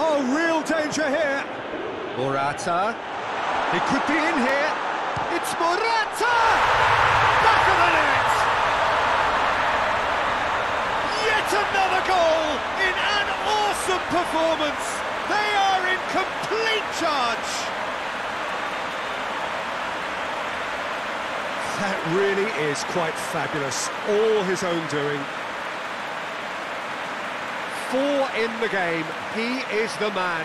Oh, real danger here. Morata. It could be in here. It's Morata! Back of the net! Yet another goal in an awesome performance. They are in complete charge. That really is quite fabulous. All his own doing. 4 in the game. He is the man.